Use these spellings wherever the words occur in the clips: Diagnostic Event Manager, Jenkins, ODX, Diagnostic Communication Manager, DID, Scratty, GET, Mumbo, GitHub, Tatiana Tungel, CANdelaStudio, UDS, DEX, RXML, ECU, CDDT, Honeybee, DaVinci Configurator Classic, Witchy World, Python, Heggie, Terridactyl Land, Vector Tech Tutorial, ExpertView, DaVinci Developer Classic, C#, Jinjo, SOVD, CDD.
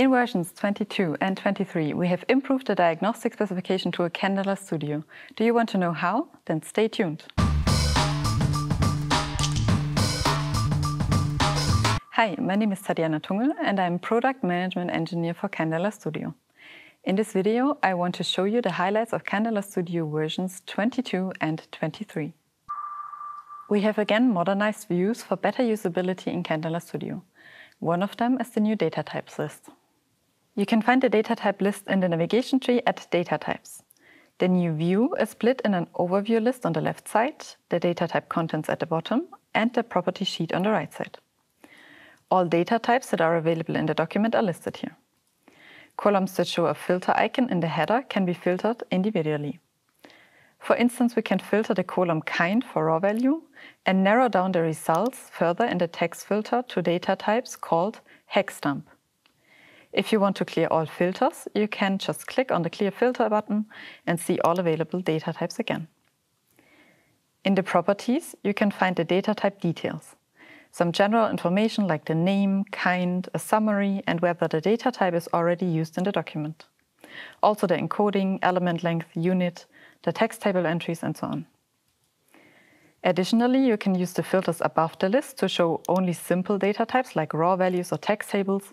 In versions 22 and 23, we have improved the diagnostic specification tool CANdelaStudio. Do you want to know how? Then stay tuned. Hi, my name is Tatiana Tungel and I'm Product Management Engineer for CANdelaStudio. In this video, I want to show you the highlights of CANdelaStudio versions 22 and 23. We have again modernized views for better usability in CANdelaStudio. One of them is the new data types list. You can find the data type list in the navigation tree at Data Types. The new view is split in an overview list on the left side, the data type contents at the bottom, and the property sheet on the right side. All data types that are available in the document are listed here. Columns that show a filter icon in the header can be filtered individually. For instance, we can filter the column kind for raw value and narrow down the results further in the text filter to data types called hex dump. If you want to clear all filters, you can just click on the Clear Filter button and see all available data types again. In the properties, you can find the data type details. Some general information like the name, kind, a summary, and whether the data type is already used in the document. Also the encoding, element length, unit, the text table entries, and so on. Additionally, you can use the filters above the list to show only simple data types like raw values or text tables,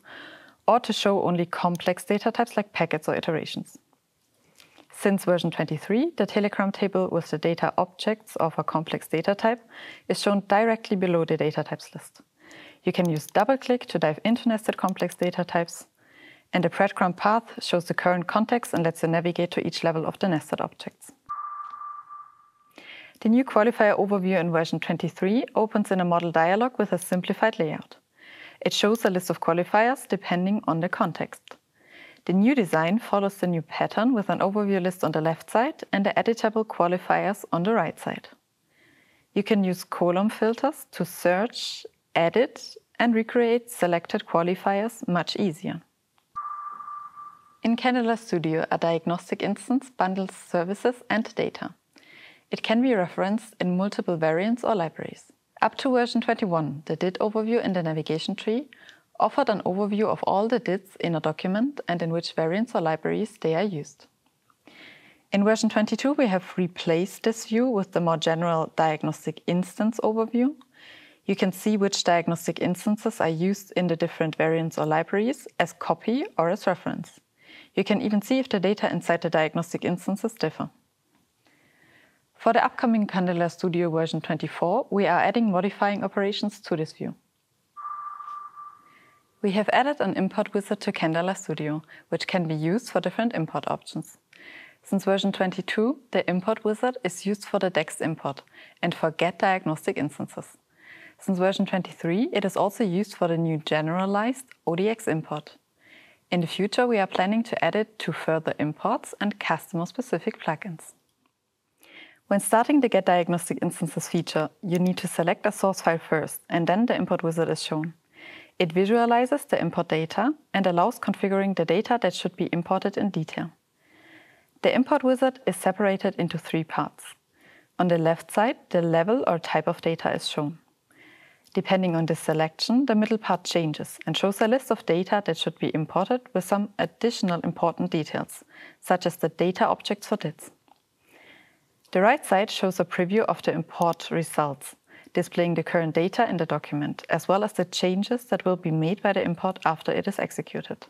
or to show only complex data types like packets or iterations. Since version 23, the Telegram table with the data objects of a complex data type is shown directly below the data types list. You can use double-click to dive into nested complex data types, and the breadcrumb path shows the current context and lets you navigate to each level of the nested objects. The new qualifier overview in version 23 opens in a model dialog with a simplified layout. It shows a list of qualifiers depending on the context. The new design follows the new pattern with an overview list on the left side and the editable qualifiers on the right side. You can use column filters to search, edit, and recreate selected qualifiers much easier. In CANdelaStudio, a diagnostic instance bundles services and data. It can be referenced in multiple variants or libraries. Up to version 21, the DID overview in the navigation tree offered an overview of all the DIDs in a document and in which variants or libraries they are used. In version 22, we have replaced this view with the more general diagnostic instance overview. You can see which diagnostic instances are used in the different variants or libraries as copy or as reference. You can even see if the data inside the diagnostic instances differ. For the upcoming CANdelaStudio version 24, we are adding modifying operations to this view. We have added an import wizard to CANdelaStudio, which can be used for different import options. Since version 22, the import wizard is used for the DEX import and for GET diagnostic instances. Since version 23, it is also used for the new generalized ODX import. In the future, we are planning to add it to further imports and customer-specific plugins. When starting the Get Diagnostic Instances feature, you need to select a source file first, and then the import wizard is shown. It visualizes the import data and allows configuring the data that should be imported in detail. The import wizard is separated into three parts. On the left side, the level or type of data is shown. Depending on this selection, the middle part changes and shows a list of data that should be imported with some additional important details, such as the data objects for DIDs. The right side shows a preview of the import results, displaying the current data in the document, as well as the changes that will be made by the import after it is executed.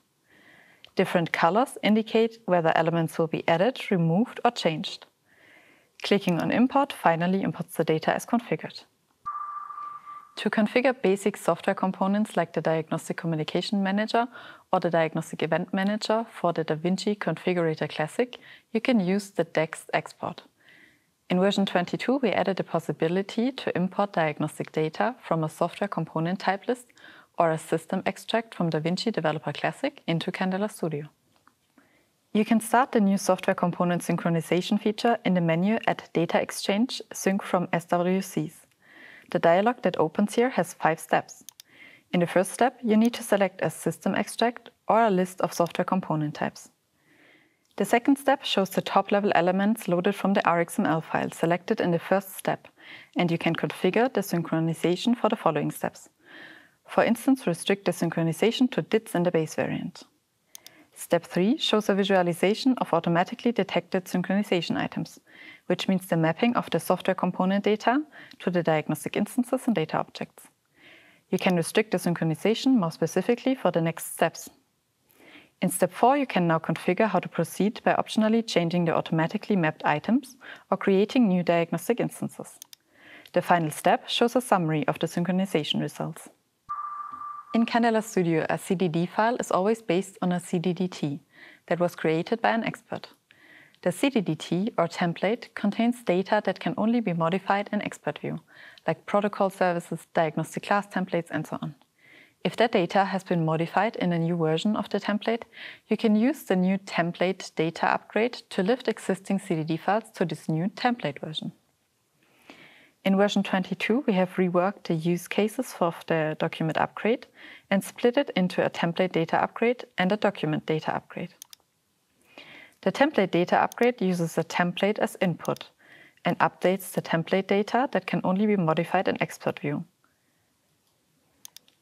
Different colors indicate whether elements will be added, removed, or changed. Clicking on Import finally imports the data as configured. To configure basic software components like the Diagnostic Communication Manager or the Diagnostic Event Manager for the DaVinci Configurator Classic, you can use the DEX export. In version 22, we added the possibility to import diagnostic data from a software component type list or a system extract from DaVinci Developer Classic into CANdelaStudio. You can start the new software component synchronization feature in the menu at Data Exchange Sync from SWCs. The dialog that opens here has 5 steps. In the first step, you need to select a system extract or a list of software component types. The second step shows the top-level elements loaded from the RXML file selected in the first step, and you can configure the synchronization for the following steps. For instance, restrict the synchronization to DIDs in the base variant. Step 3 shows a visualization of automatically detected synchronization items, which means the mapping of the software component data to the diagnostic instances and data objects. You can restrict the synchronization more specifically for the next steps. In Step 4, you can now configure how to proceed by optionally changing the automatically mapped items or creating new diagnostic instances. The final step shows a summary of the synchronization results. In CANdelaStudio, a CDD file is always based on a CDDT that was created by an expert. The CDDT, or template, contains data that can only be modified in ExpertView, like protocol services, diagnostic class templates, and so on. If that data has been modified in a new version of the template, you can use the new template data upgrade to lift existing CDD files to this new template version. In version 22, we have reworked the use cases for the document upgrade and split it into a template data upgrade and a document data upgrade. The template data upgrade uses a template as input and updates the template data that can only be modified in ExpertView.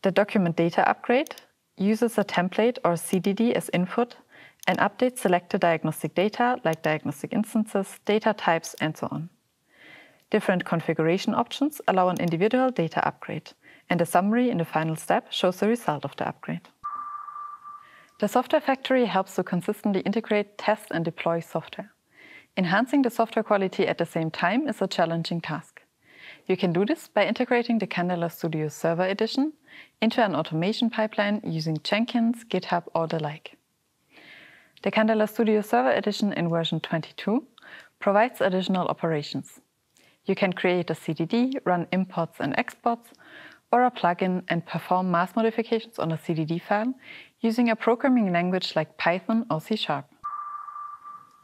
The document data upgrade uses a template or CDD as input and updates selected diagnostic data like diagnostic instances, data types, and so on. Different configuration options allow an individual data upgrade, and a summary in the final step shows the result of the upgrade. The Software Factory helps to consistently integrate, test, and deploy software. Enhancing the software quality at the same time is a challenging task. You can do this by integrating the CANdelaStudio Server Edition into an automation pipeline using Jenkins, GitHub, or the like. The CANdelaStudio Server Edition in version 22 provides additional operations. You can create a CDD, run imports and exports, or a plugin and perform mass modifications on a CDD file using a programming language like Python or C#.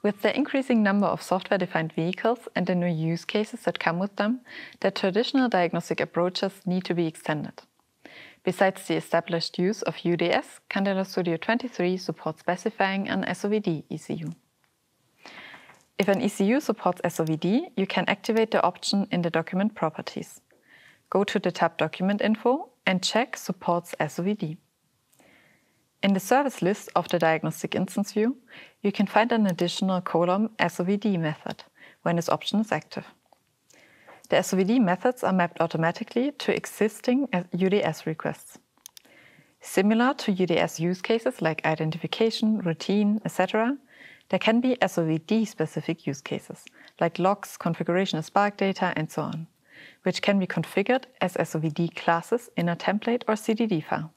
With the increasing number of software-defined vehicles and the new use cases that come with them, the traditional diagnostic approaches need to be extended. Besides the established use of UDS, CANdelaStudio 23 supports specifying an SOVD ECU. If an ECU supports SOVD, you can activate the option in the document properties. Go to the tab Document Info and check Supports SOVD. In the service list of the Diagnostic Instance view, you can find an additional column SOVD method when this option is active. The SOVD methods are mapped automatically to existing UDS requests. Similar to UDS use cases like identification, routine, etc., there can be SOVD-specific use cases like logs, configuration of Spark data, and so on, which can be configured as SOVD classes in a template or CDD file.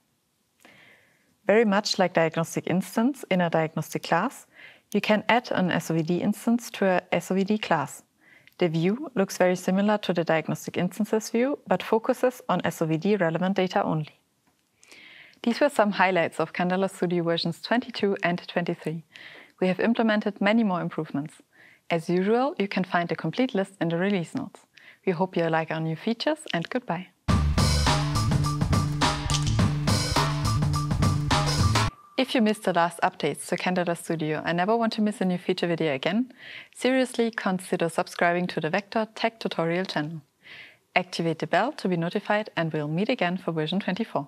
Very much like diagnostic instance in a diagnostic class, you can add an SOVD instance to a SOVD class. The view looks very similar to the diagnostic instances view, but focuses on SOVD-relevant data only. These were some highlights of CANdelaStudio versions 22 and 23. We have implemented many more improvements. As usual, you can find the complete list in the release notes. We hope you like our new features, and goodbye. If you missed the last updates to CANdelaStudio and never want to miss a new feature video again, seriously consider subscribing to the Vector Tech Tutorial channel. Activate the bell to be notified, and we'll meet again for version 24.